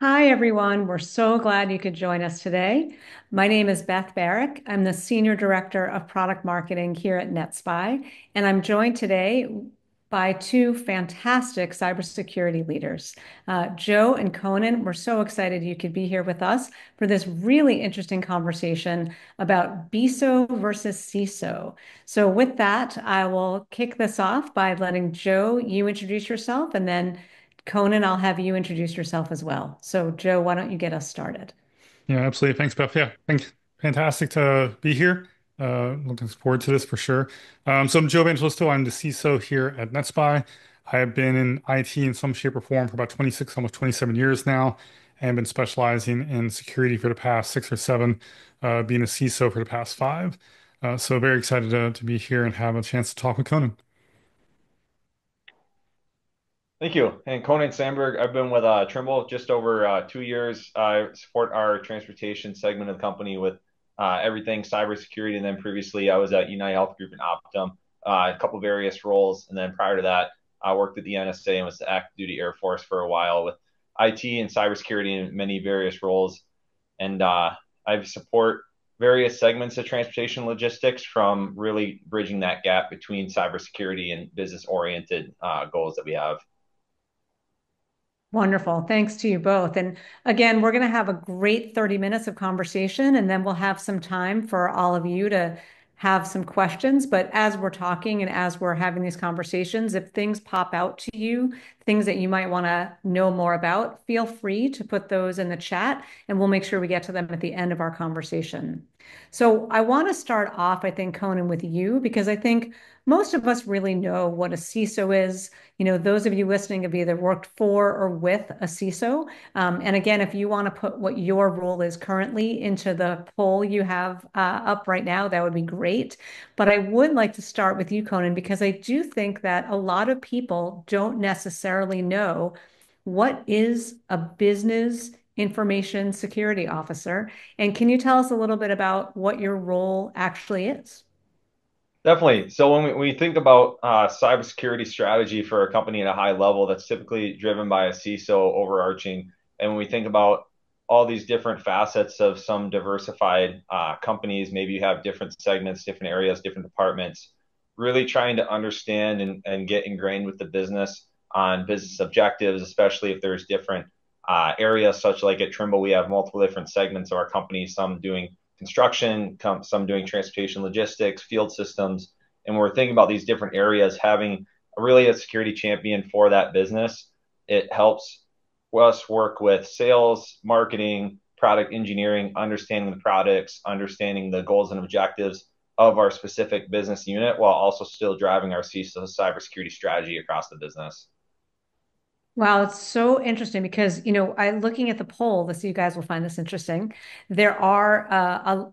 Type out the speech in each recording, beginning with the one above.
Hi, everyone. We're so glad you could join us today. My name is Beth Barrick. I'm the Senior Director of Product Marketing here at NetSPI, and I'm joined today by two fantastic cybersecurity leaders, Joe and Conan. We're so excited you could be here with us for this really interesting conversation about BISO versus CISO. So with that, I will kick this off by letting Joe, you introduce yourself, and then Conan, I'll have you introduce yourself as well. So Joe, why don't you get us started? Yeah, absolutely. Thanks, Beth. Yeah, thanks. Fantastic to be here. Looking forward to this for sure. So I'm Joe Evangelisto. I'm the CISO here at NetSPI. I have been in IT in some shape or form for about 26, almost 27 years now, and been specializing in security for the past 6 or 7, being a CISO for the past 5. So very excited to be here and have a chance to talk with Conan. Thank you. And Conan Sandberg, I've been with Trimble just over 2 years. I support our transportation segment of the company with everything cybersecurity. And then previously, I was at United Health Group and Optum, a couple of various roles. And then prior to that, I worked at the NSA and was the active duty Air Force for a while with IT and cybersecurity in many various roles. And I support various segments of transportation logistics, from really bridging that gap between cybersecurity and business-oriented goals that we have. Wonderful. Thanks to you both. And again, we're going to have a great 30 minutes of conversation, and then we'll have some time for all of you to have some questions. But as we're talking and as we're having these conversations, if things pop out to you, things that you might want to know more about, feel free to put those in the chat, and we'll make sure we get to them at the end of our conversation. So I want to start off, I think, Conan, with you, because I think most of us really know what a CISO is. You know, those of you listening have either worked for or with a CISO. And again, if you want to put what your role is currently into the poll you have up right now, that would be great. But I would like to start with you, Conan, because I do think that a lot of people don't necessarily know what is a business information security officer. And can you tell us a little bit about what your role actually is? Definitely. So when we think about cybersecurity strategy for a company at a high level, that's typically driven by a CISO overarching. And when we think about all these different facets of some diversified companies, maybe you have different segments, different areas, different departments, really trying to understand and get ingrained with the business on business objectives, especially if there's different areas, such like at Trimble, we have multiple different segments of our company, some doing construction, some doing transportation logistics, field systems. And when we're thinking about these different areas, having really a security champion for that business, it helps us work with sales, marketing, product engineering, understanding the products, understanding the goals and objectives of our specific business unit, while also still driving our CISO cybersecurity strategy across the business. Wow, it's so interesting because, you know, looking at the poll, this, you guys will find this interesting. There are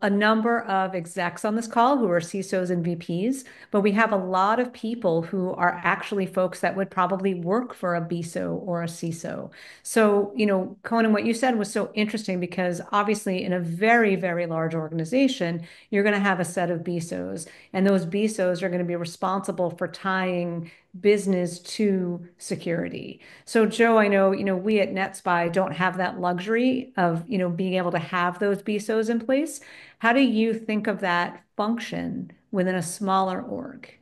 a number of execs on this call who are CISOs and VPs, but we have a lot of people who are actually folks that would probably work for a BISO or a CISO. So, you know, Conan, what you said was so interesting because obviously in a very, very large organization, you're going to have a set of BISOs, and those BISOs are going to be responsible for tying business to security. So Joe, I know, you know, we at NetSPI don't have that luxury of, you know, being able to have those BISOs in place. How do you think of that function within a smaller org?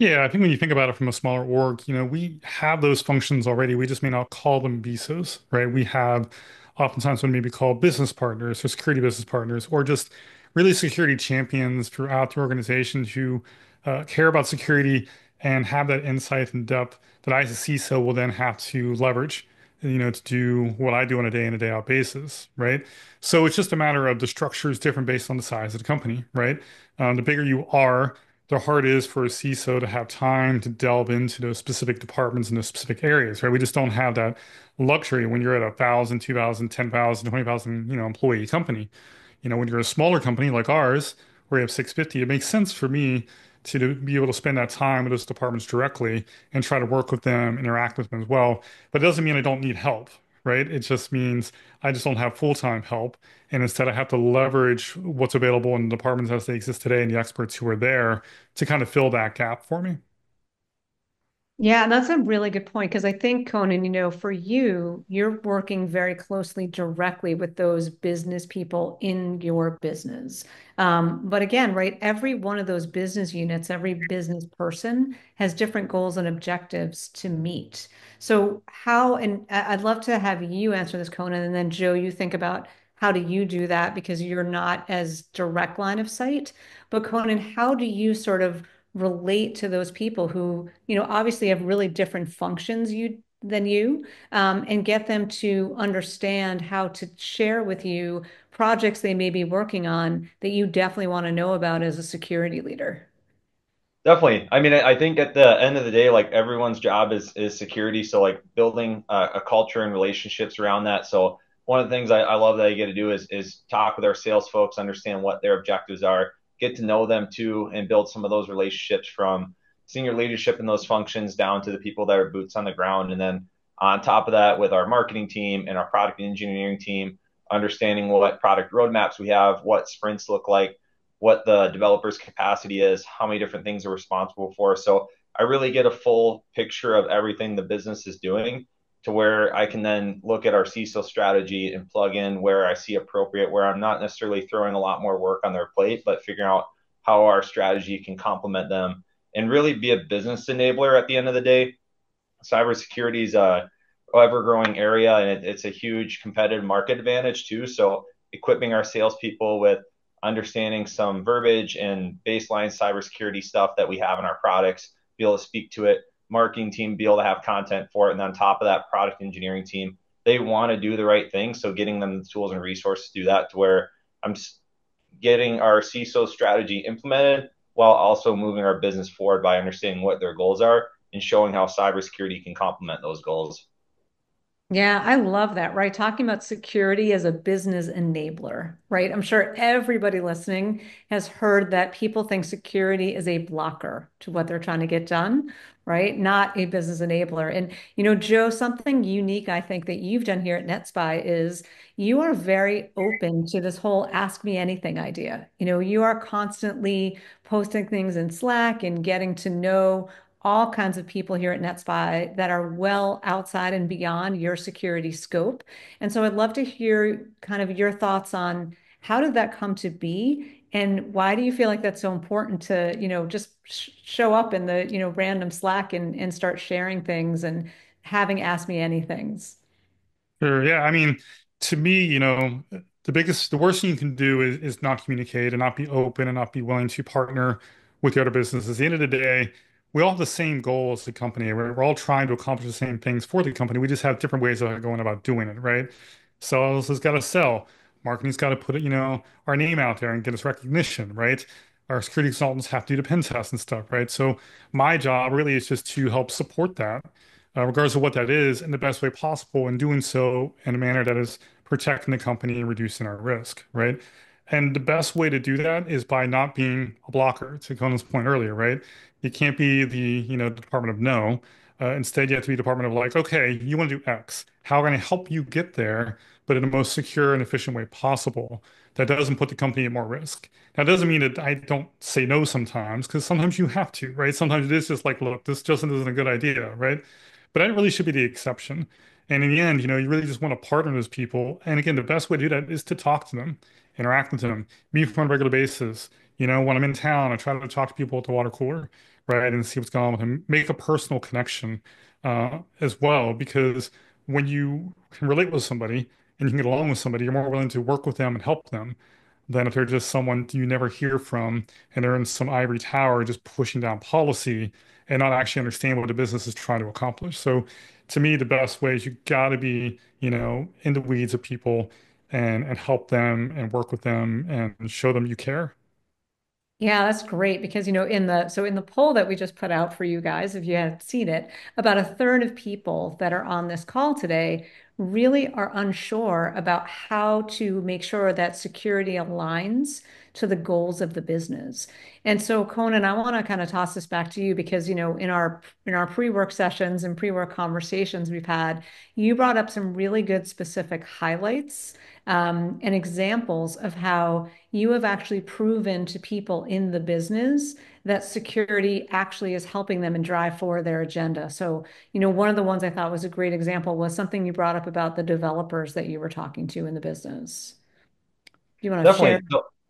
Yeah, I think when you think about it from a smaller org, you know, we have those functions already. We just may not call them BISOs, right? We have oftentimes maybe called business partners or security business partners, or just really security champions throughout the organization who care about security and have that insight and depth that I, as a CISO, will then have to leverage, you know, to do what I do on a day in, a day out basis, right? So it's just a matter of the structure is different based on the size of the company, right? The bigger you are, the harder it is for a CISO to have time to delve into those specific departments and those specific areas, right? We just don't have that luxury when you're at 1,000, 2,000, 10,000, 20,000, you know, employee company. You know, when you're a smaller company like ours, where you have 650, it makes sense for me to be able to spend that time with those departments directly and try to work with them, interact with them as well. But it doesn't mean I don't need help, right? It just means I just don't have full-time help. And instead I have to leverage what's available in the departments as they exist today and the experts who are there to kind of fill that gap for me. Yeah, that's a really good point, because I think, Conan, for you, you're working very closely directly with those business people in your business. But again, right, every one of those business units, every business person has different goals and objectives to meet. So how, and I'd love to have you answer this, Conan, and then Joe, you think about how do you do that, because you're not as direct line of sight. But Conan, how do you sort of relate to those people who, obviously have really different functions than you, and get them to understand how to share with you projects they may be working on that you definitely want to know about as a security leader? Definitely. I mean, I think at the end of the day, like, everyone's job is security. So like building a culture and relationships around that. So one of the things I love that I get to do is talk with our sales folks, understand what their objectives are, get to know them too, and build some of those relationships from senior leadership in those functions down to the people that are boots on the ground. And then on top of that, with our marketing team and our product engineering team, understanding what product roadmaps we have, what sprints look like, what the developer's capacity is, how many different things are responsible for. So I really get a full picture of everything the business is doing, to where I can then look at our CISO strategy and plug in where I see appropriate, where I'm not necessarily throwing a lot more work on their plate, but figuring out how our strategy can complement them and really be a business enabler at the end of the day. Cybersecurity is an ever-growing area, and it's a huge competitive market advantage too. So equipping our salespeople with understanding some verbiage and baseline cybersecurity stuff that we have in our products, be able to speak to it, marketing team be able to have content for it, and on top of that, product engineering team, they want to do the right thing, so getting them the tools and resources to do that, to where I'm getting our CISO strategy implemented while also moving our business forward by understanding what their goals are and showing how cybersecurity can complement those goals. Yeah, I love that, right? Talking about security as a business enabler, right? I'm sure everybody listening has heard that people think security is a blocker to what they're trying to get done, right? Not a business enabler. And, Joe, something unique I think that you've done here at NetSPI is you are very open to this whole ask me anything idea. You are constantly posting things in Slack and getting to know all kinds of people here at NetSPI that are well outside and beyond your security scope. And so I'd love to hear kind of your thoughts on how did that come to be, and why do you feel like that's so important to, just show up in the, random Slack and start sharing things and having ask me anythings? Sure. Yeah. I mean, to me, the worst thing you can do is not communicate and not be open and not be willing to partner with the other businesses. At the end of the day, we all have the same goal as the company. We're all trying to accomplish the same things for the company. We just have different ways of going about doing it, right? Sales has got to sell. Marketing's got to put our name out there and get us recognition, right? Our security consultants have to do the pen test and stuff, right? So my job really is just to help support that, regardless of what that is, in the best way possible, and doing so in a manner that is protecting the company and reducing our risk, right? And the best way to do that is by not being a blocker, to Conan's point earlier, right? You can't be the, the department of no. Instead, you have to be the department of like, okay, you want to do X. How can I help you get there, but in the most secure and efficient way possible that doesn't put the company at more risk? That doesn't mean that I don't say no sometimes, because sometimes you have to, right? Sometimes it is just like, look, this just isn't a good idea, right? But that really should be the exception. And in the end, you really just want to partner with people. And again, the best way to do that is to talk to them, interact with them, meet them on a regular basis. When I'm in town, I try to talk to people at the water cooler, right, and see what's going on with them. Make a personal connection as well, because when you can relate with somebody and you can get along with somebody, you're more willing to work with them and help them than if they're just someone you never hear from and they're in some ivory tower just pushing down policy and not actually understand what the business is trying to accomplish. So to me, the best way is you got to be, in the weeds of people and help them and work with them and show them you care. Yeah, that's great, because, in the poll that we just put out for you guys, if you haven't seen it, about a third of people that are on this call today really are unsure about how to make sure that security aligns to the goals of the business. And so, Conan, I want to kind of toss this back to you, because, in our pre-work sessions and pre-work conversations we've had, you brought up some really good specific highlights and examples of how you have actually proven to people in the business that security actually is helping them and drive forward their agenda. So, you know, one of the ones I thought was a great example was something you brought up about the developers that you were talking to in the business. Do you want to share an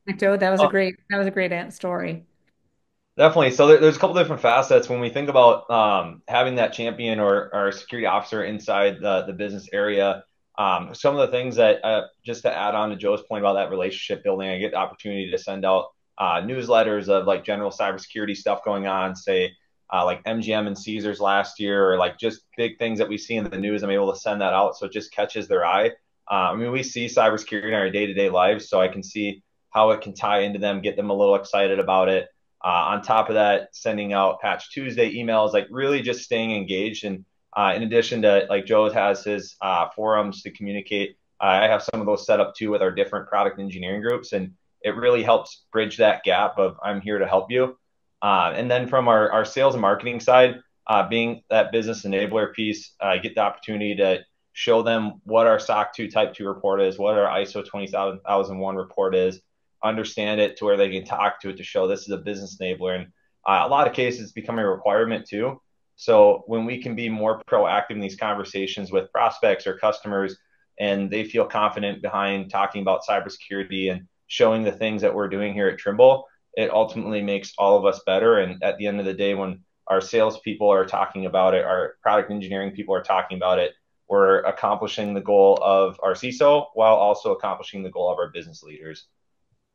anecdote? That was a great story. Definitely. So there's a couple different facets when we think about having that champion or security officer inside the business area. Some of the things that just to add on to Joe's point about that relationship building, I get the opportunity to send out newsletters of like general cybersecurity stuff going on, say like MGM and Caesars last year, or like just big things that we see in the news. I'm able to send that out, so it just catches their eye. I mean, we see cybersecurity in our day-to-day lives, so I can see how it can tie into them, get them a little excited about it. On top of that, sending out Patch Tuesday emails, like really just staying engaged. And in addition to, like, Joe has his forums to communicate. I have some of those set up too with our different product engineering groups, and it really helps bridge that gap of I'm here to help you. And then from our sales and marketing side, being that business enabler piece, I get the opportunity to show them what our SOC 2 Type 2 report is, what our ISO 27001 report is, understand it to where they can talk to it to show this is a business enabler. And a lot of cases, it's becoming a requirement too. So when we can be more proactive in these conversations with prospects or customers, and they feel confident behind talking about cybersecurity and showing the things that we're doing here at Trimble, it ultimately makes all of us better. And at the end of the day, when our salespeople are talking about it, our product engineering people are talking about it, we're accomplishing the goal of our CISO while also accomplishing the goal of our business leaders.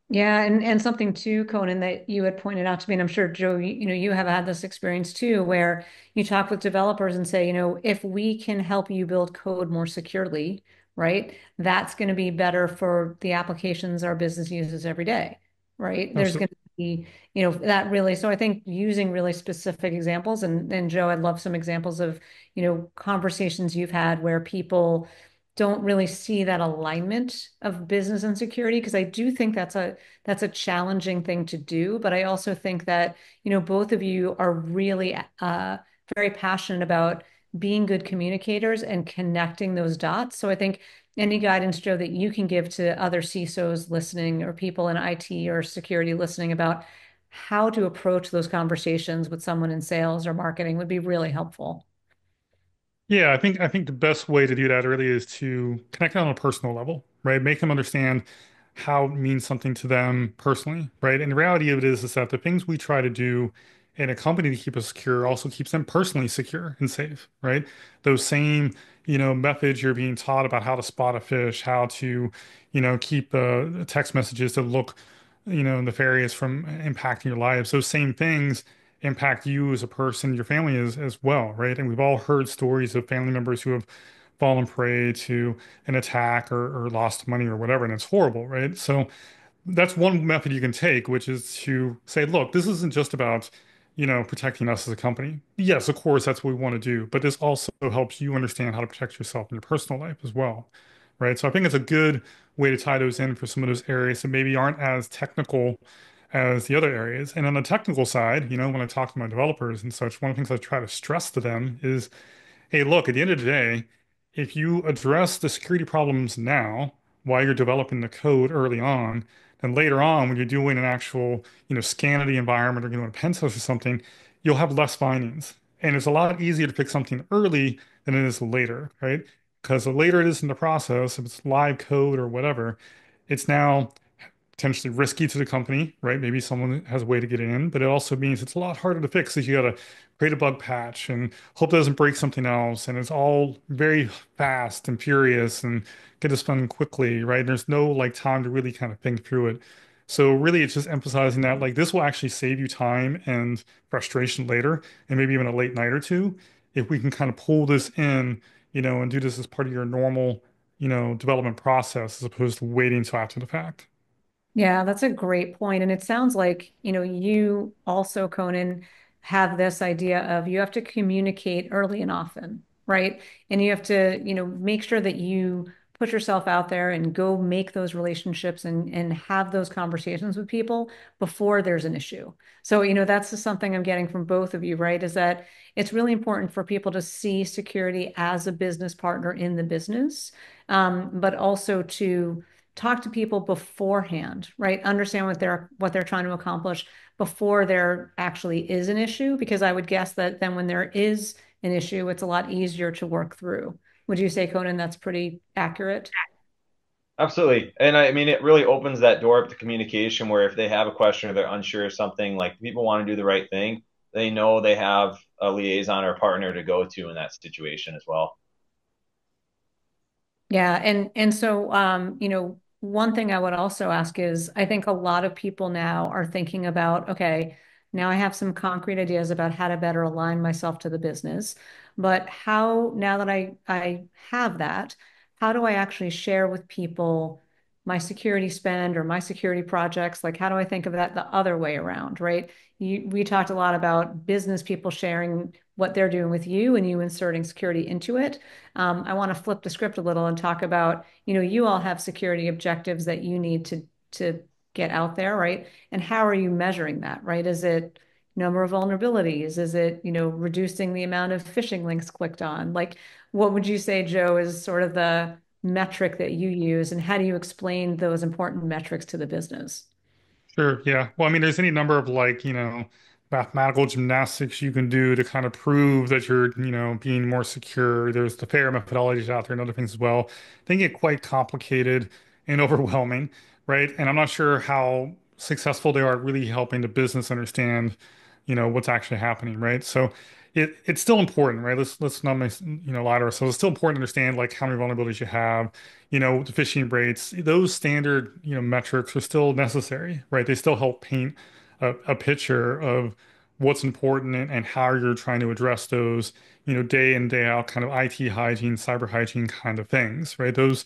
Yeah, and something too, Conan, that you had pointed out to me, and I'm sure, Joe, you have had this experience too, where you talk with developers and say, you know, if we can help you build code more securely, right, that's going to be better for the applications our business uses every day, right? Absolutely. There's going to be, you know, that really, so I think using really specific examples, and Joe, I'd love some examples of, you know, conversations you've had where people don't really see that alignment of business and security, because I do think that's a challenging thing to do. But I also think that, you know, both of you are really very passionate about being good communicators and connecting those dots. So I think any guidance, Joe, that you can give to other CISOs listening or people in IT or security listening about how to approach those conversations with someone in sales or marketing would be really helpful. Yeah, I think the best way to do that really is to connect it on a personal level, right? Make them understand how it means something to them personally, right? And the reality of it is that the things we try to do in a company to keep us secure also keeps them personally secure and safe, right? Those same, you know, methods you're being taught about how to spot a fish, how to, you know, keep text messages to look, you know, nefarious from impacting your lives. Those same things impact you as a person, your family as well, right? And we've all heard stories of family members who have fallen prey to an attack or lost money or whatever, and it's horrible, right? So that's one method you can take, which is to say, look, this isn't just about, you know, protecting us as a company. Yes, of course, that's what we want to do, but this also helps you understand how to protect yourself in your personal life as well, right? So I think it's a good way to tie those in for some of those areas that maybe aren't as technical as the other areas. And on the technical side, you know, when I talk to my developers and such, one of the things I try to stress to them is, hey, look, at the end of the day, if you address the security problems now while you're developing the code early on, then later on when you're doing an actual, you know, scan of the environment or doing a pen test or something, you'll have less findings. And it's a lot easier to pick something early than it is later, right? Because the later it is in the process, if it's live code or whatever, it's now potentially risky to the company, right? Maybe someone has a way to get in, but it also means it's a lot harder to fix because you got to create a bug patch and hope it doesn't break something else. And it's all very fast and furious and get this done quickly, right? And there's no like time to really kind of think through it. So really it's just emphasizing that like this will actually save you time and frustration later, and maybe even a late night or two, if we can kind of pull this in, you know, and do this as part of your normal, you know, development process as opposed to waiting until after the fact. Yeah, that's a great point. And it sounds like, you know, you also, Conan, have this idea of you have to communicate early and often, right? And you have to, you know, make sure that you put yourself out there and go make those relationships and have those conversations with people before there's an issue. So, you know, that's just something I'm getting from both of you, right? Is that it's really important for people to see security as a business partner in the business, but also to talk to people beforehand, right? Understand what they're trying to accomplish before there actually is an issue, because I would guess that then when there is an issue, it's a lot easier to work through. Would you say, Conan, that's pretty accurate? Absolutely. And I mean, it really opens that door up to communication, where if they have a question or they're unsure of something, like people want to do the right thing, they know they have a liaison or a partner to go to in that situation as well. Yeah. And so, you know, one thing I would also ask is, I think a lot of people now are thinking about, okay, now I have some concrete ideas about how to better align myself to the business, but how, now that I have that, how do I actually share with people my security spend or my security projects? Like, how do I think of that the other way around, right? We talked a lot about business people sharing what they're doing with you and you inserting security into it. I want to flip the script a little and talk about, you know, you all have security objectives that you need to get out there, right? And how are you measuring that, right? Is it number of vulnerabilities? Is it, you know, reducing the amount of phishing links clicked on? Like, what would you say, Joe, is sort of the metric that you use, and how do you explain those important metrics to the business? Sure. Yeah. Well, I mean, there's any number of, like, you know, mathematical gymnastics you can do to kind of prove that you're, you know, being more secure. There's the FAIR methodologies out there and other things as well. They get quite complicated and overwhelming, right? And I'm not sure how successful they are at really helping the business understand, you know, what's actually happening, right? So it's still important, right? Let's not, you know, lie to ourselves. It's still important to understand, like, how many vulnerabilities you have, you know, the phishing rates. Those standard, you know, metrics are still necessary, right? They still help paint a picture of what's important and how you're trying to address those, you know, day in, day out kind of IT hygiene, cyber hygiene kind of things, right? Those,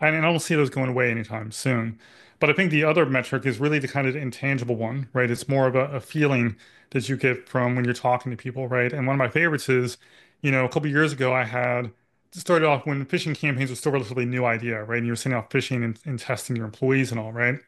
and I don't see those going away anytime soon. But I think the other metric is really the kind of intangible one, right? It's more of a feeling that you get from when you're talking to people, right? And one of my favorites is, you know, a couple of years ago, I had started off when phishing campaigns was still a relatively new idea, right? And you were sending out phishing and testing your employees and all, right? And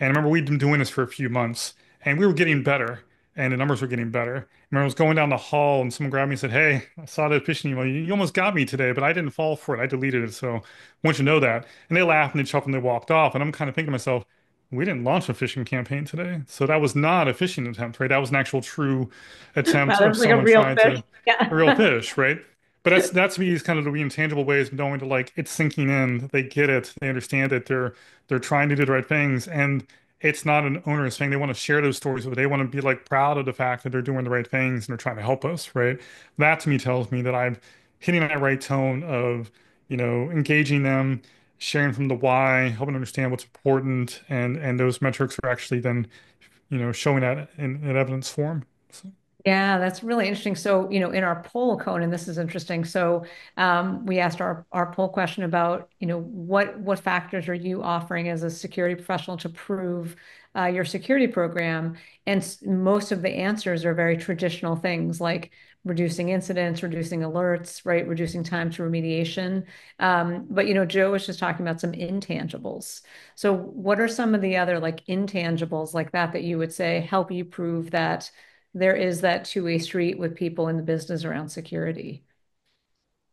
I remember we'd been doing this for a few months, and we were getting better, and the numbers were getting better. And I was going down the hall, and someone grabbed me and said, "Hey, I saw that phishing email. You almost got me today, but I didn't fall for it. I deleted it. So I want you to know that." And they laughed and they chuckled and they walked off. And I'm kind of thinking to myself, we didn't launch a phishing campaign today. So that was not a phishing attempt, right? That was an actual true attempt of someone trying to, a real fish, right? But that's to me is kind of the intangible ways of knowing, to, like, it's sinking in, they get it, they understand it, they're trying to do the right things. And it's not an onerous thing. They want to share those stories, but they want to be, like, proud of the fact that they're doing the right things and they're trying to help us, right? That to me tells me that I'm hitting that right tone of, you know, engaging them, sharing from the why, helping understand what's important, and those metrics are actually then, you know, showing that in evidence form. So. Yeah, that's really interesting. So, you know, in our poll, Conan, this is interesting. So we asked our poll question about, you know, what factors are you offering as a security professional to prove your security program? And most of the answers are very traditional things, like reducing incidents, reducing alerts, right? Reducing time to remediation. But, you know, Joe was just talking about some intangibles. So what are some of the other, like, intangibles like that you would say help you prove that there is that two-way street with people in the business around security?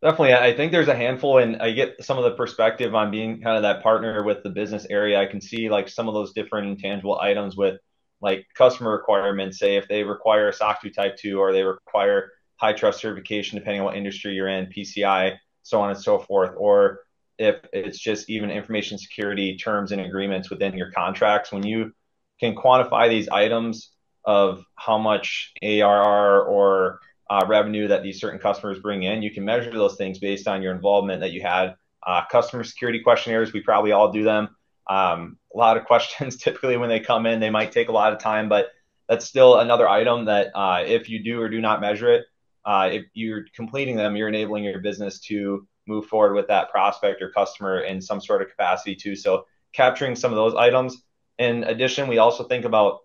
Definitely. I think there's a handful, and I get some of the perspective on being kind of that partner with the business area. I can see, like, some of those different intangible items with, like, customer requirements. Say if they require a SOC 2 Type 2, or they require high trust certification, depending on what industry you're in, PCI, so on and so forth. Or if it's just even information security terms and agreements within your contracts, when you can quantify these items of how much ARR or revenue that these certain customers bring in, you can measure those things based on your involvement that you had. Customer security questionnaires, we probably all do them. A lot of questions typically when they come in, they might take a lot of time, but that's still another item that if you do or do not measure it, if you're completing them, you're enabling your business to move forward with that prospect or customer in some sort of capacity too. So capturing some of those items. In addition, we also think about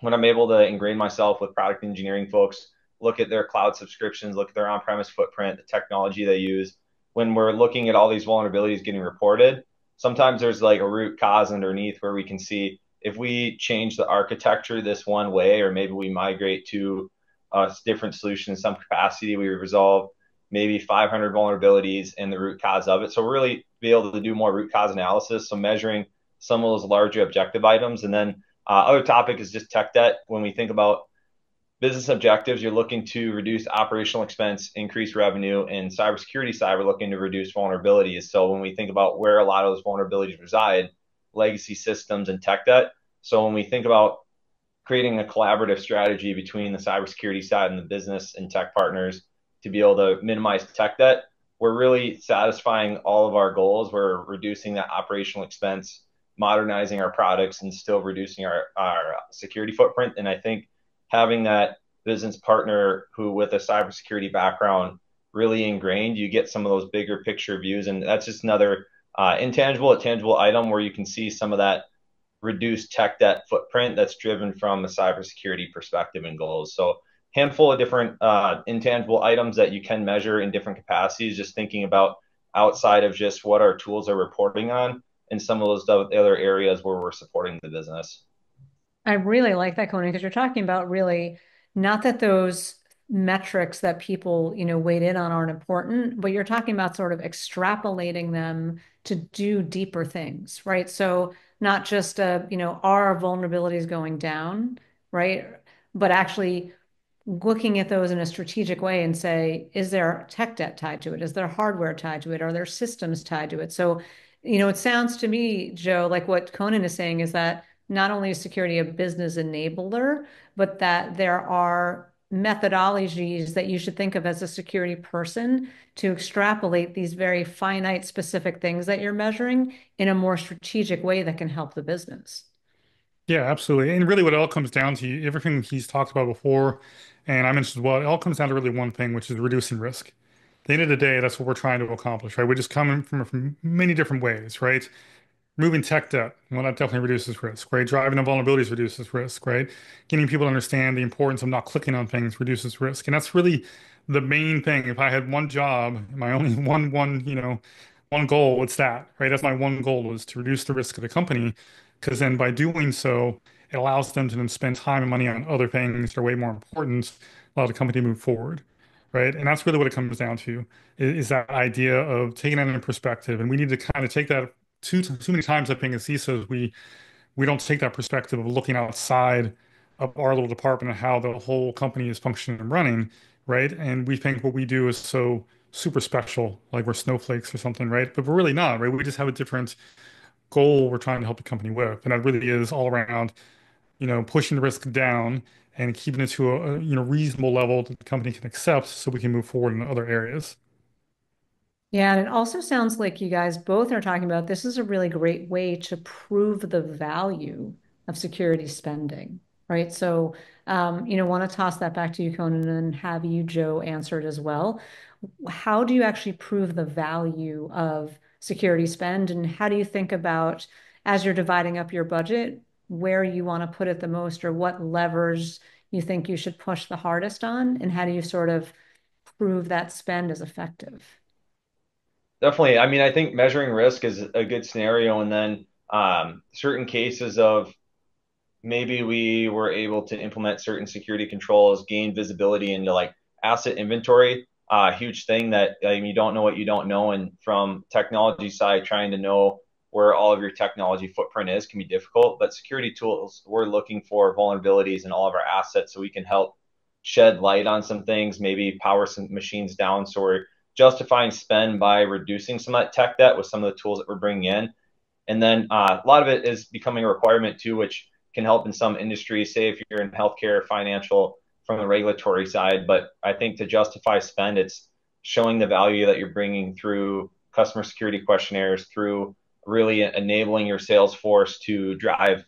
when I'm able to ingrain myself with product engineering folks, look at their cloud subscriptions, look at their on-premise footprint, the technology they use. When we're looking at all these vulnerabilities getting reported, sometimes there's, like, a root cause underneath where we can see if we change the architecture this one way, or maybe we migrate to a different solution in some capacity, we resolve maybe 500 vulnerabilities and the root cause of it. So really be able to do more root cause analysis. So measuring some of those larger objective items. And then other topic is just tech debt. When we think about business objectives, you're looking to reduce operational expense, increase revenue, and cybersecurity side, we're looking to reduce vulnerabilities. So when we think about where a lot of those vulnerabilities reside, legacy systems and tech debt. So when we think about creating a collaborative strategy between the cybersecurity side and the business and tech partners to be able to minimize tech debt, we're really satisfying all of our goals. We're reducing that operational expense, modernizing our products, and still reducing our security footprint. And I think having that business partner who with a cybersecurity background really ingrained, you get some of those bigger picture views. And that's just another tangible item where you can see some of that reduced tech debt footprint that's driven from a cybersecurity perspective and goals. So handful of different intangible items that you can measure in different capacities, just thinking about outside of just what our tools are reporting on and some of those other areas where we're supporting the business. I really like that, Conan, because you're talking about really not that those metrics that people, you know, weighed in on aren't important, but you're talking about sort of extrapolating them to do deeper things, right? So not just, you know, are our vulnerabilities going down, right? But actually looking at those in a strategic way and say, is there tech debt tied to it? Is there hardware tied to it? Are there systems tied to it? So, you know, it sounds to me, Joe, like what Conan is saying is that not only is security a business enabler, but that there are methodologies that you should think of as a security person to extrapolate these very finite, specific things that you're measuring in a more strategic way that can help the business. Yeah, absolutely. And really what it all comes down to, everything he's talked about before, and I mentioned as well, it all comes down to really one thing, which is reducing risk. At the end of the day, that's what we're trying to accomplish, right? We're just coming from many different ways, right? Moving tech debt, well, that definitely reduces risk, right? Driving on vulnerabilities reduces risk, right? Getting people to understand the importance of not clicking on things reduces risk. And that's really the main thing. If I had one job, my only one goal, it's that, right? That's my one goal, is to reduce the risk of the company. Because then by doing so, it allows them to then spend time and money on other things that are way more important, allow the company to move forward. Right. And that's really what it comes down to, is that idea of taking that into perspective. And we need to kind of take that too many times, I think, as CISOs, we don't take that perspective of looking outside of our little department and how the whole company is functioning and running, right? And we think what we do is so super special, like we're snowflakes or something, right? But we're really not, right? We just have a different goal we're trying to help the company with. And that really is all around, you know, pushing the risk down and keeping it to a reasonable level that the company can accept so we can move forward in other areas. Yeah, and it also sounds like you guys both are talking about this is a really great way to prove the value of security spending, right? So, you know, want to toss that back to you, Conan, and have you, Joe, answer it as well. How do you actually prove the value of security spend, and how do you think about, as you're dividing up your budget, where you want to put it the most, or what levers you think you should push the hardest on, and how do you sort of prove that spend is effective? Definitely. I mean, I think measuring risk is a good scenario. And then certain cases of maybe we were able to implement certain security controls, gain visibility into like asset inventory, huge thing that you don't know what you don't know. And from technology side, trying to know where all of your technology footprint is can be difficult. But security tools, we're looking for vulnerabilities in all of our assets so we can help shed light on some things, maybe power some machines down, so we're justifying spend by reducing some of that tech debt with some of the tools that we're bringing in. And then a lot of it is becoming a requirement too, which can help in some industries, say if you're in healthcare, financial, from the regulatory side. But I think to justify spend, it's showing the value that you're bringing through customer security questionnaires, through really enabling your sales force to drive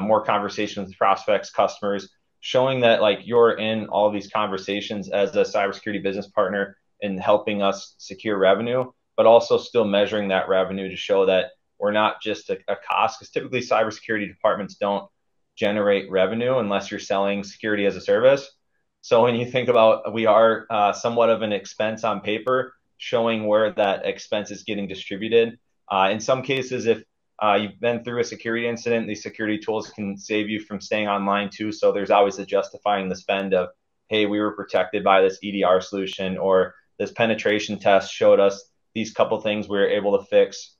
more conversations with prospects, customers, showing that like you're in all these conversations as a cybersecurity business partner and helping us secure revenue, but also still measuring that revenue to show that we're not just a cost, because typically cybersecurity departments don't generate revenue unless you're selling security as a service. So when you think about, we are somewhat of an expense on paper, showing where that expense is getting distributed. In some cases, if you've been through a security incident, these security tools can save you from staying online too. So there's always the justifying the spend of, hey, we were protected by this EDR solution, or this penetration test showed us these couple things we were able to fix,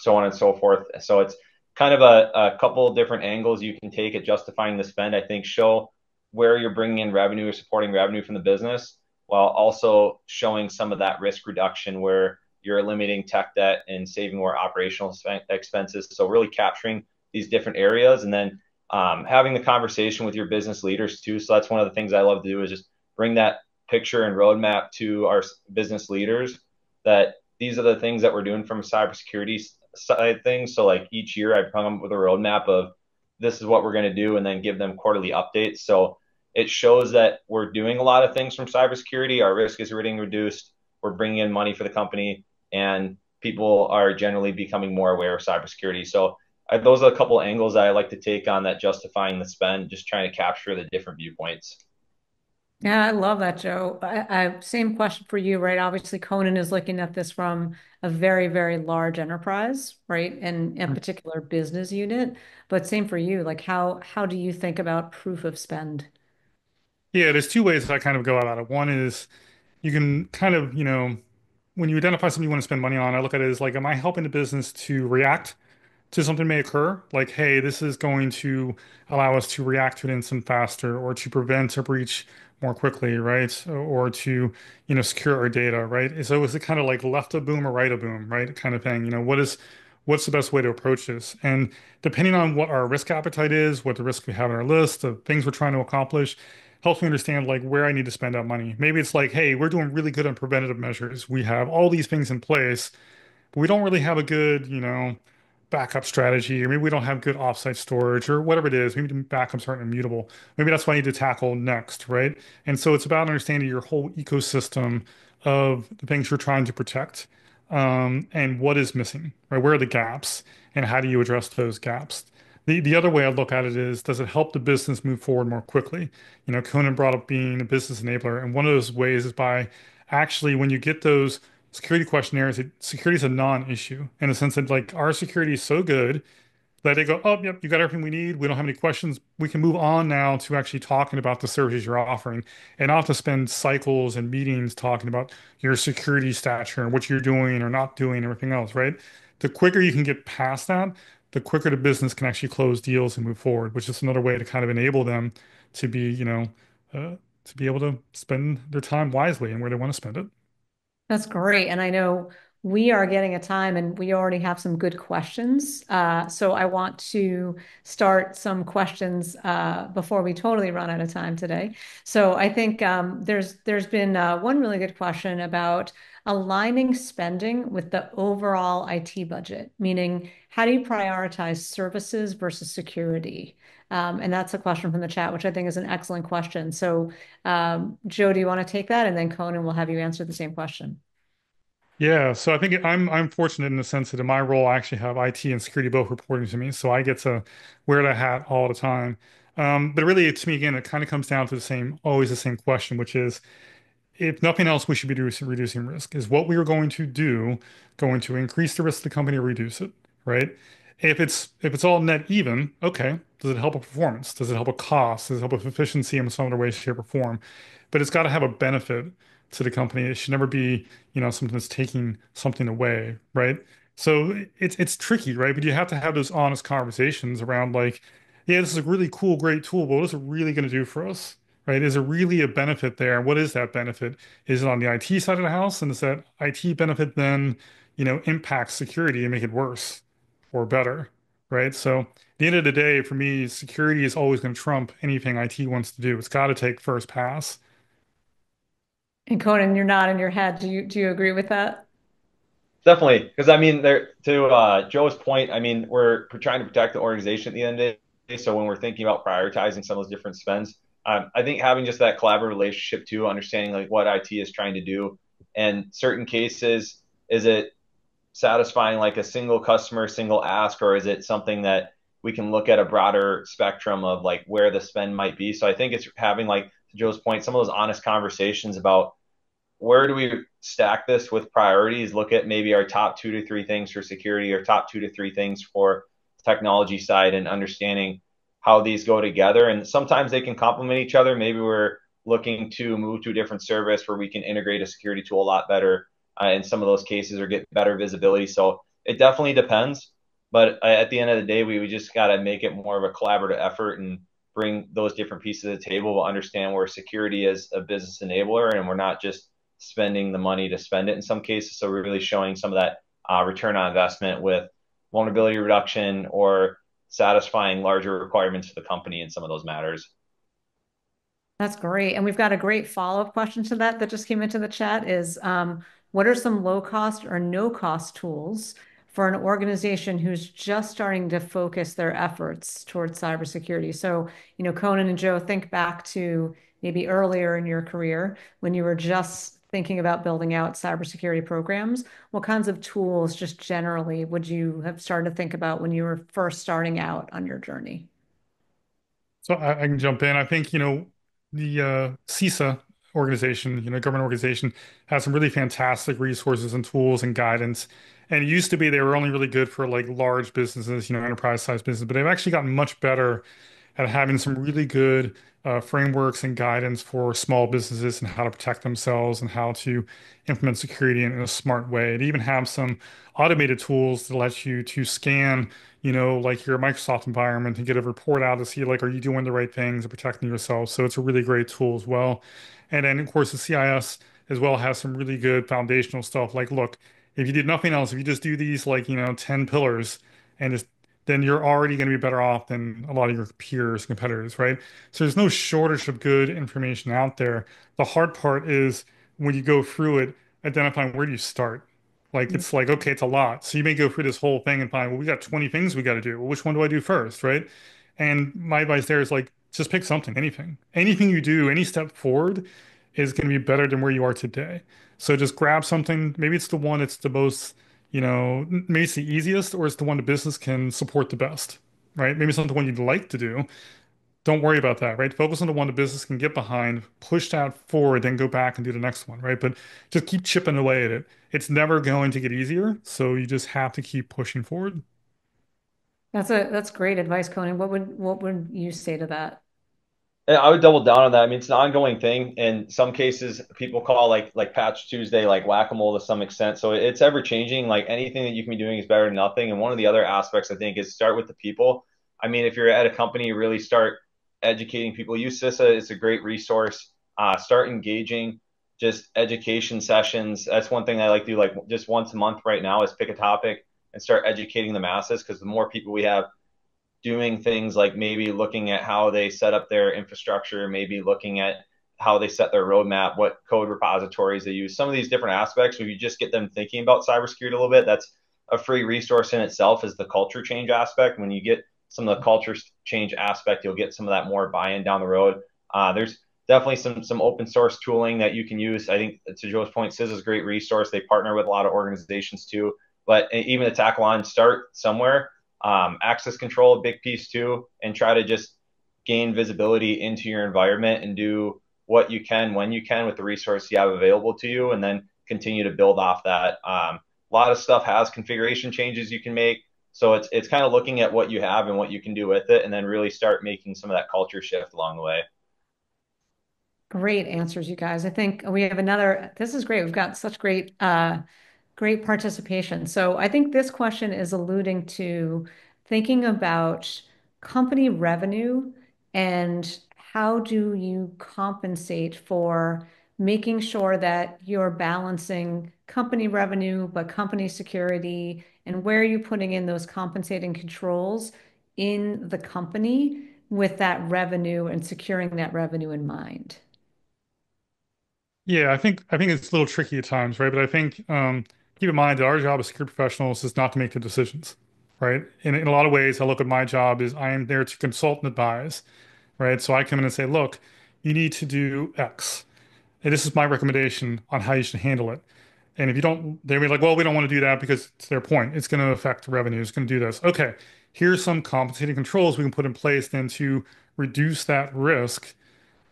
so on and so forth. So it's kind of a couple of different angles you can take at justifying the spend. I think show where you're bringing in revenue or supporting revenue from the business, while also showing some of that risk reduction where you're eliminating tech debt and saving more operational expenses. So really capturing these different areas, and then having the conversation with your business leaders too. So that's one of the things I love to do, is just bring that picture and roadmap to our business leaders, that these are the things that we're doing from a cybersecurity side things. So like each year I've come up with a roadmap of this is what we're going to do, and then give them quarterly updates. So it shows that we're doing a lot of things from cybersecurity. Our risk is getting reduced. We're bringing in money for the company, and people are generally becoming more aware of cybersecurity. So those are a couple of angles that I like to take on that justifying the spend, just trying to capture the different viewpoints. Yeah, I love that, Joe. Same question for you, right? Obviously, Conan is looking at this from a very, very large enterprise, right? And a particular business unit, but same for you. Like how do you think about proof of spend? Yeah, there's two ways that I kind of go about it. One is you can kind of, you know, when you identify something you want to spend money on, I look at it as like, am I helping the business to react to something may occur? Like, hey, this is going to allow us to react to an incident faster, or to prevent a breach more quickly, right? Or to, you know, secure our data, right? So is it kind of like left a boom or right a boom, right? Kind of thing. You know, what's the best way to approach this? And depending on what our risk appetite is, what the risk we have on our list, the things we're trying to accomplish, helps me understand like where I need to spend that money. Maybe it's like, hey, we're doing really good on preventative measures. We have all these things in place, but we don't really have a good, you know, backup strategy, or maybe we don't have good offsite storage, or whatever it is. Maybe the backups aren't immutable. Maybe that's what I need to tackle next, right? And so it's about understanding your whole ecosystem of the things you're trying to protect, and what is missing, right? Where are the gaps, and how do you address those gaps? The other way I look at it is, does it help the business move forward more quickly? You know, Conan brought up being a business enabler, and one of those ways is by actually, when you get those security questionnaires, security is a non-issue in a sense that like our security is so good that they go, oh, yep, you got everything we need. We don't have any questions. We can move on now to actually talking about the services you're offering, and not to spend cycles and meetings talking about your security stature and what you're doing or not doing and everything else, right? The quicker you can get past that, the quicker the business can actually close deals and move forward, which is another way to kind of enable them to be, you know, to be able to spend their time wisely and where they want to spend it. That's great. And I know we are getting a time and we already have some good questions. So I want to start some questions before we totally run out of time today. So I think there's been one really good question about aligning spending with the overall IT budget, meaning how do you prioritize services versus security? And that's a question from the chat, which I think is an excellent question. So Joe, do you want to take that? And then Conan will have you answer the same question. Yeah, so I think I'm fortunate in the sense that in my role, I actually have IT and security both reporting to me. So I get to wear the hat all the time. But really, to me, again, it kind of comes down to always the same question, which is, if nothing else, we should be reducing risk. Is what we are going to do going to increase the risk of the company or reduce it, right? If it's all net even, okay, does it help a performance? Does it help a cost? Does it help with efficiency in some other way, shape, or form? But it's got to have a benefit to the company. It should never be, you know, something that's taking something away, right? So it's tricky, right? But you have to have those honest conversations around like, yeah, this is a really cool, great tool, but what is it really going to do for us, right? Is there really a benefit there? What is that benefit? Is it on the IT side of the house? And does that IT benefit then, you know, impact security and make it worse or better, right? So at the end of the day, for me, security is always going to trump anything IT wants to do. It's got to take first pass. And Conan, you're nodding your head. Do you agree with that? Definitely, because I mean, to Joe's point, I mean, we're trying to protect the organization at the end of the day. So when we're thinking about prioritizing some of those different spends, I think having just that collaborative relationship too, understanding like what IT is trying to do, and certain cases, is it satisfying like a single customer, single ask, or is it something that we can look at a broader spectrum of like where the spend might be? So I think it's having, like to Joe's point, some of those honest conversations about where do we stack this with priorities, look at maybe our top 2 to 3 things for security or top 2 to 3 things for technology side, and understanding how these go together. And sometimes they can complement each other. Maybe we're looking to move to a different service where we can integrate a security tool a lot better in some of those cases, or get better visibility. So it definitely depends. But at the end of the day, we just got to make it more of a collaborative effort and bring those different pieces to the table. We'll understand where security is a business enabler, and we're not just spending the money to spend it in some cases. So we're really showing some of that return on investment with vulnerability reduction or satisfying larger requirements for the company in some of those matters. That's great. And we've got a great follow-up question to that that just came into the chat is, what are some low-cost or no-cost tools for an organization who's just starting to focus their efforts towards cybersecurity? So, you know, Conan and Joe, think back to maybe earlier in your career when you were just thinking about building out cybersecurity programs. What kinds of tools just generally would you have started to think about when you were first starting out on your journey? So I can jump in. I think, you know, the CISA organization, you know, government organization, has some really fantastic resources and tools and guidance. And it used to be they were only really good for like large businesses, you know, enterprise-sized businesses, but they've actually gotten much better at having some really good frameworks and guidance for small businesses and how to protect themselves and how to implement security in a smart way. They even have some automated tools that let you to scan, you know, like your Microsoft environment and get a report out to see, like, are you doing the right things and protecting yourself? So it's a really great tool as well. And then, of course, the CIS as well has some really good foundational stuff. Like, look, if you did nothing else, if you just do these, like, you know, 10 pillars and just, then you're already going to be better off than a lot of your peers, competitors, right? So there's no shortage of good information out there. The hard part is when you go through it, identifying where do you start? Like, it's like, okay, it's a lot. So you may go through this whole thing and find, well, we got 20 things we got to do. Well, which one do I do first, right? And my advice there is like, just pick something, anything. Anything you do, any step forward is going to be better than where you are today. So just grab something. Maybe it's the one that's the most, you know, maybe it's the easiest, or it's the one the business can support the best, right? Maybe it's not the one you'd like to do. Don't worry about that, right? Focus on the one the business can get behind, push that forward, then go back and do the next one, right? But just keep chipping away at it. It's never going to get easier, so you just have to keep pushing forward. That's great advice, Conan. What would you say to that? And I would double down on that. I mean, it's an ongoing thing. In some cases, people call like Patch Tuesday, like whack-a-mole to some extent. So it's ever changing. Like, anything that you can be doing is better than nothing. And one of the other aspects, I think, is start with the people. I mean, if you're at a company, you really start educating people. Use CISA. It's a great resource. Start engaging, just education sessions. That's one thing I like to do, like just once a month right now, is pick a topic and start educating the masses, because the more people we have doing things, like maybe looking at how they set up their infrastructure, maybe looking at how they set their roadmap, what code repositories they use, some of these different aspects, if you just get them thinking about cybersecurity a little bit. That's a free resource in itself, is the culture change aspect. When you get some of the culture change aspect, you'll get some of that more buy-in down the road. There's definitely some open source tooling that you can use. I think, to Joe's point, CISA is a great resource. They partner with a lot of organizations too, but even to tackle on, start somewhere. Access control, a big piece too, and try to just gain visibility into your environment and do what you can, when you can, with the resource you have available to you, and then continue to build off that. A lot of stuff has configuration changes you can make. So it's kind of looking at what you have and what you can do with it, and then really start making some of that culture shift along the way. Great answers, you guys. I think we have another, this is great. We've got such great, great participation. So I think this question is alluding to thinking about company revenue and how do you compensate for making sure that you're balancing company revenue, but company security, and where are you putting in those compensating controls in the company with that revenue and securing that revenue in mind? Yeah, I think it's a little tricky at times, right? But I think, keep in mind that our job as security professionals is not to make the decisions, right? In a lot of ways, I look at my job is I am there to consult and advise, right? So I come in and say, look, you need to do X. And this is my recommendation on how you should handle it. And if you don't, they'll be like, well, we don't want to do that because it's their point. It's going to affect revenue. It's going to do this. Okay, here's some compensating controls we can put in place then to reduce that risk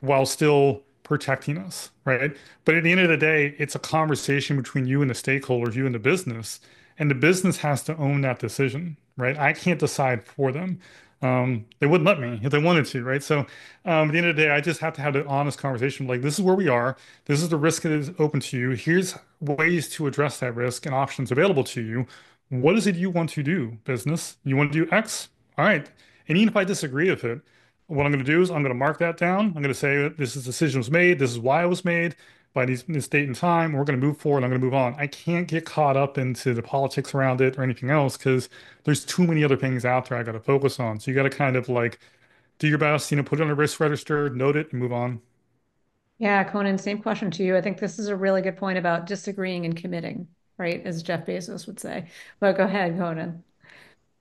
while still protecting us, right? But at the end of the day, it's a conversation between you and the stakeholders, you and the business, and the business has to own that decision, right? I can't decide for them. They wouldn't let me if they wanted to, right? So at the end of the day, I just have to have an honest conversation. Like, this is where we are. This is the risk that is open to you. Here's ways to address that risk and options available to you. What is it you want to do, business? You want to do X? All right. And even if I disagree with it, what I'm going to do is I'm going to mark that down. I'm going to say that this decision was made. This is why it was made by this date and time. We're going to move forward. I'm going to move on. I can't get caught up into the politics around it or anything else because there's too many other things out there I got to focus on. So you got to kind of like do your best, put it on a risk register, note it, and move on. Yeah, Conan, same question to you. I think this is a really good point about disagreeing and committing, right? As Jeff Bezos would say. But go ahead, Conan.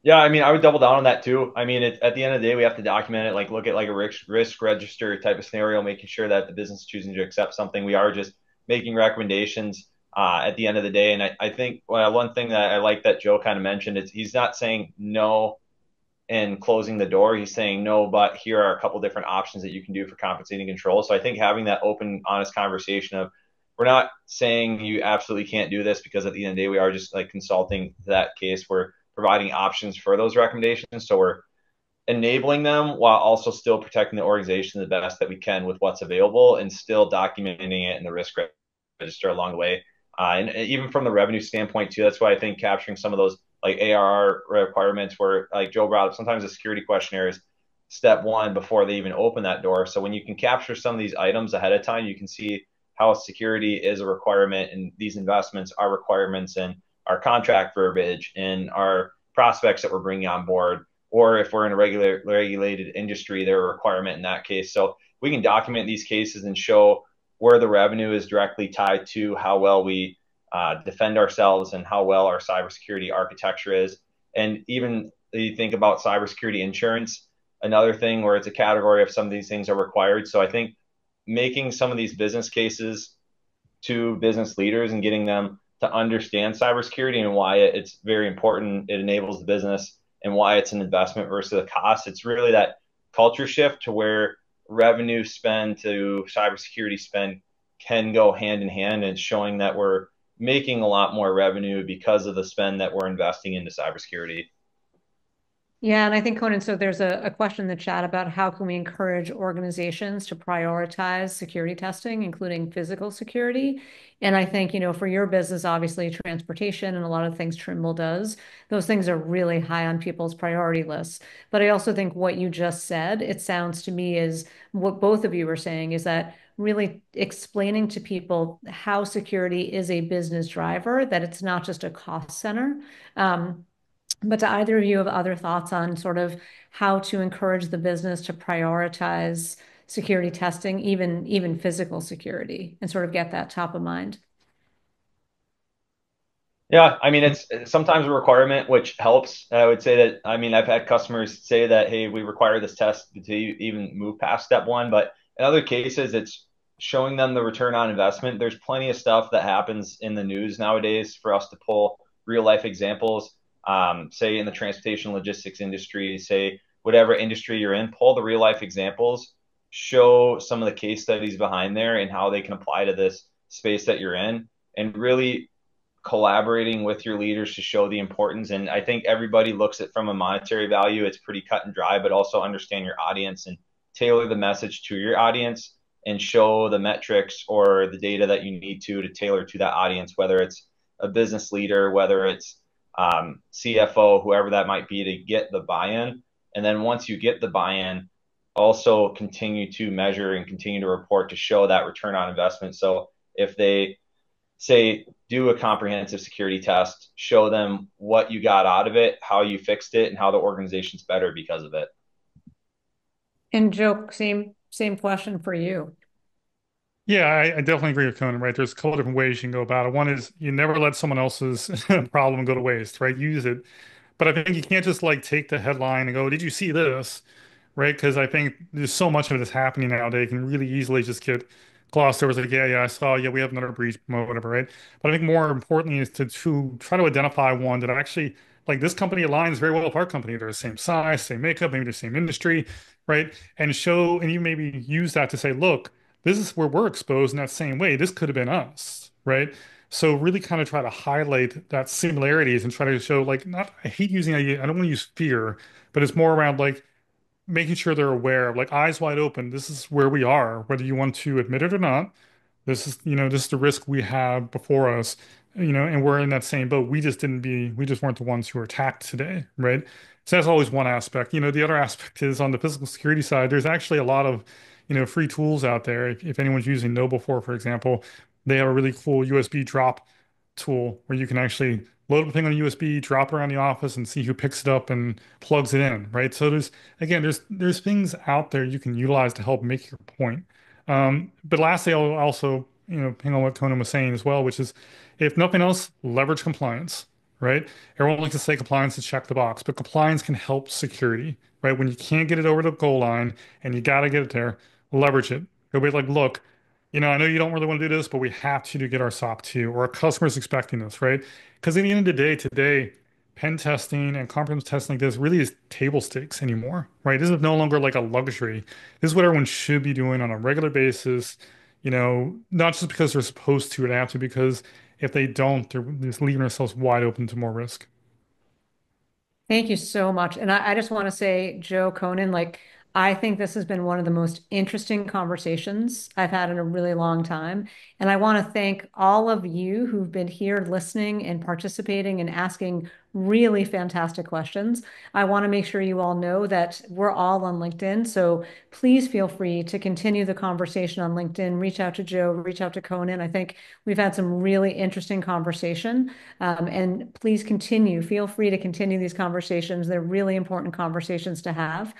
Yeah, I mean, I would double down on that too. I mean, at the end of the day, we have to document it, like look at like a risk register type of scenario, making sure that the business is choosing to accept something. We are just making recommendations at the end of the day. And I think one thing that I like that Joe kind of mentioned is he's not saying no and closing the door. He's saying no, but here are a couple different options that you can do for compensating control. So I think having that open, honest conversation of, we're not saying you absolutely can't do this, because at the end of the day, we are just like consulting that case. We're providing options for those recommendations. So we're enabling them while also still protecting the organization the best that we can with what's available and still documenting it in the risk register along the way. And even from the revenue standpoint too, that's why I think capturing some of those like ARR requirements where like Joe brought up, sometimes the security questionnaire is step one before they even open that door. So when you can capture some of these items ahead of time, you can see how security is a requirement and these investments are requirements and our contract verbiage and our prospects that we're bringing on board, or if we're in a regulated industry, they're a requirement in that case. So we can document these cases and show where the revenue is directly tied to how well we defend ourselves and how well our cybersecurity architecture is. And even you think about cybersecurity insurance, another thing where it's a category of some of these things are required. So I think making some of these business cases to business leaders and getting them to understand cybersecurity and why it's very important. It enables the business and why it's an investment versus a cost. It's really that culture shift to where revenue spend to cybersecurity spend can go hand in hand, and showing that we're making a lot more revenue because of the spend that we're investing into cybersecurity. Yeah, and I think, Conan, so there's a question in the chat about how can we encourage organizations to prioritize security testing, including physical security. And I think, for your business, obviously transportation and a lot of things Trimble does, those things are really high on people's priority lists. But I also think what you just said, it sounds to me is what both of you were saying is that really explaining to people how security is a business driver, that it's not just a cost center. But do either of you have other thoughts on sort of how to encourage the business to prioritize security testing, even physical security, and sort of get that top of mind? Yeah, I mean, it's sometimes a requirement, which helps. I would say that, I mean, I've had customers say that, hey, we require this test to even move past step one. But in other cases, it's showing them the return on investment. There's plenty of stuff that happens in the news nowadays for us to pull real life examples. Say in the transportation logistics industry, say whatever industry you're in, pull the real life examples, show some of the case studies behind there and how they can apply to this space that you're in, and really collaborating with your leaders to show the importance. And I think everybody looks at from a monetary value, it's pretty cut and dry, but also understand your audience and tailor the message to your audience and show the metrics or the data that you need to tailor to that audience, whether it's a business leader, whether it's CFO, whoever that might be, to get the buy-in. And then once you get the buy-in, also continue to measure and continue to report to show that return on investment. So if they say, do a comprehensive security test, show them what you got out of it, how you fixed it, and how the organization's better because of it. And Joe, same question for you. Yeah, I definitely agree with Conan, right? There's a couple different ways you can go about it. One is you never let someone else's problem go to waste, right? Use it. But I think you can't just like take the headline and go, did you see this, right? Because I think there's so much of this happening nowadays. You can really easily just get glossed over. It's like, yeah, I saw, yeah, we have another breach, whatever, right? But I think more importantly is to try to identify one that actually, like this company aligns very well with our company. They're the same size, same makeup, maybe the same industry, right? And show, and you maybe use that to say, look, this is where we're exposed in that same way. This could have been us, right? So really kind of try to highlight that similarities and try to show, like, not, I hate using, I don't want to use fear, but it's more around like, making sure they're aware of, like, eyes wide open, this is where we are, whether you want to admit it or not. This is the risk we have before us, and we're in that same boat. We just weren't the ones who were attacked today, right? So that's always one aspect. The other aspect is on the physical security side, there's actually a lot of, free tools out there. If anyone's using Noble 4, for example, they have a really cool USB drop tool where you can actually load up a thing on a USB, drop it around the office and see who picks it up and plugs it in, right? So there's things out there you can utilize to help make your point. But lastly, I'll also, hang on what Conan was saying as well, which is, if nothing else, leverage compliance, right? Everyone likes to say compliance is check the box, but compliance can help security, right? When you can't get it over the goal line and you got to get it there, leverage it. You'll be like, look, I know you don't really want to do this, but we have to get our SOC 2, or our customer's expecting this, right? Because at the end of the day, today, pen testing and comprehensive testing like this really is table stakes anymore, right? This is no longer like a luxury. This is what everyone should be doing on a regular basis, not just because they're supposed to and have to, because if they don't, they're just leaving themselves wide open to more risk. Thank you so much. And I just want to say, Joe, Conan, I think this has been one of the most interesting conversations I've had in a really long time. And I want to thank all of you who've been here listening and participating and asking really fantastic questions. I want to make sure you all know that we're all on LinkedIn. So please feel free to continue the conversation on LinkedIn. Reach out to Joe, reach out to Conan. I think we've had some really interesting conversation. And please continue. Feel free to continue these conversations. They're really important conversations to have.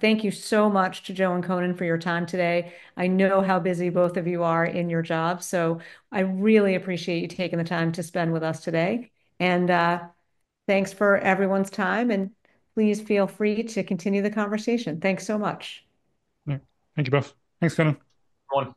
Thank you so much to Joe and Conan for your time today. I know how busy both of you are in your jobs. So I really appreciate you taking the time to spend with us today. And thanks for everyone's time, and please feel free to continue the conversation. Thanks so much. Thank you, Beth. Thanks, Conan.